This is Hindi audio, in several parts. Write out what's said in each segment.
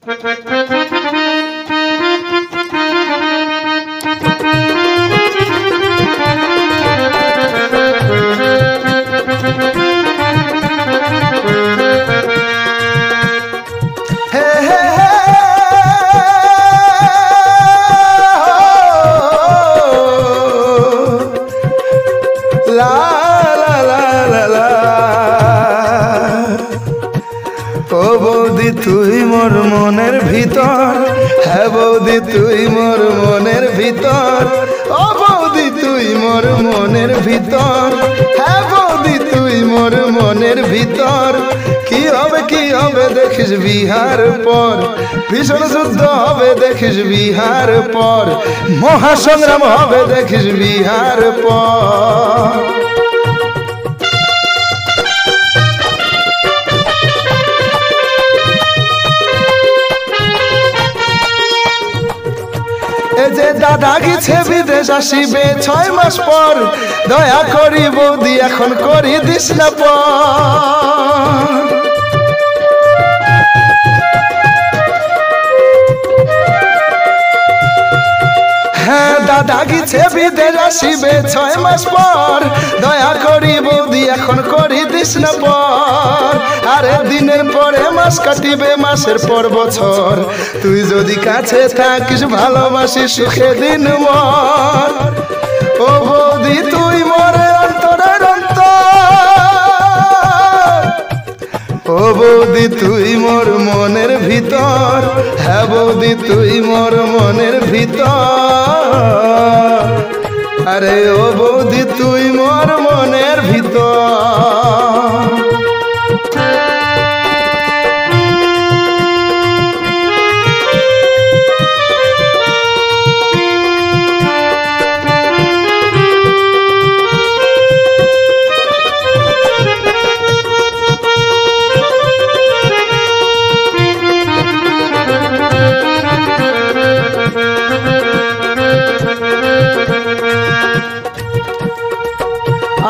तुई मोर मोनेर भीतर है बौदी तुई मोर मोनेर भीतर ओ बौदी तुई मोर मोनेर भीतर है बौदी तुई मोर मोनेर भीतर की होबे देखिस बिहार पर भीषण शुद्ध होबे देखिस बिहार पर महासंग्राम होबे देखिस बिहार पर दादा गेछे विदेश आसिबे छय मास पर दया करी बौदी एखन करी दिस ना पर दादा गेछे विदेश आसिबे छय मास पर दया करी बौदी एखन करी दिस ना पर आरे दिनेर परे मास काटिबे मासेर पर बछर तुई जोदि काछे थाकिस भालोबासि सुखे दिन मोर ओ बौदी तुई मोरे अंतरेर अंतर ओ बौदी तुई मोर मनेर भीतर है बौदी तुई मोर मनेर भीतर अरे ओ बौदी तुई मोर मनेर भीतर।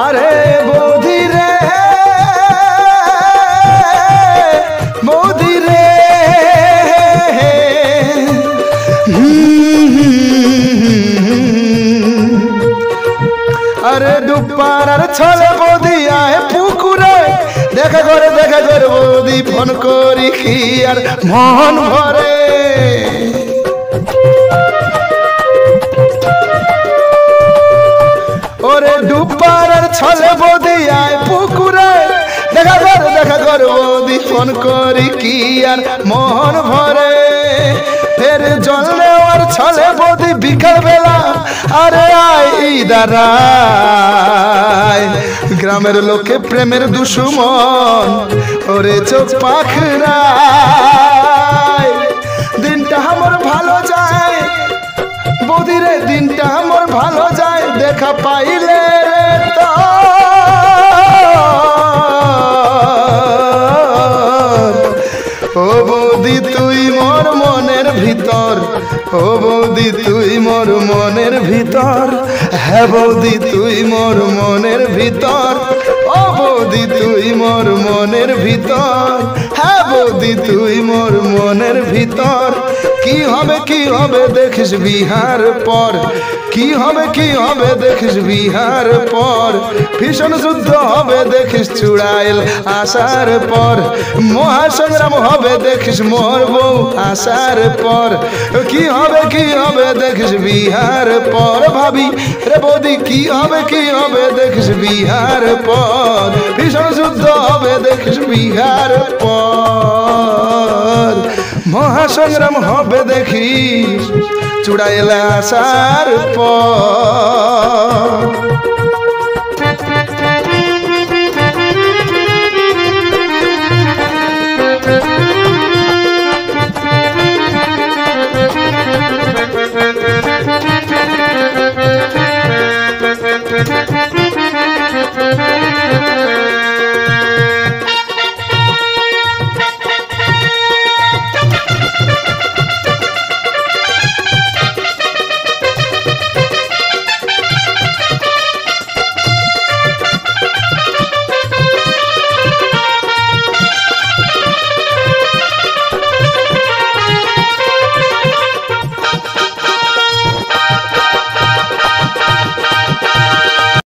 अरे बौदी रे अरे दुपारार छले बौदी आए पुकुरे देखा करे बौदी फोन करी खियार मन भरे दुपारार छले बौदी आए पुकुरे देखा कर बौदी फोन करी कि यार मन भरे फिर जलने और छले बौदी बिकल बेला अरे आई दाराय ग्रामेर लोके प्रेमेर दुश्मन और चोख पाखराय दिन हमर भालो जाए बौदी रे दिन हमर भालो जाए देखा पाइले ओ बौदी तुई मोर मनेर भीतर ओ बौदी तुई मोर मनेर भीतर है बौदी तुई मोर मनेर भीतर ओ बौदी तुई मोर मनेर भीतर है बौदी तुई मोर मनेर भीतर की होबे देखिस बिहार पर की होबे देखिस बिहार पर भीषण शुद्ध होबे देखिस चुड़ाइल आसार पर महासंग्राम होबे देखिस मोर बऊ आसार पर की होबे देखिस बिहार पर भाभी रे बौदी की होबे देखिस बिहार पर भीषण शुद्ध होबे देखिस बिहार पर महासंग्राम होबे देखिस चुड़ाइल आसार पर।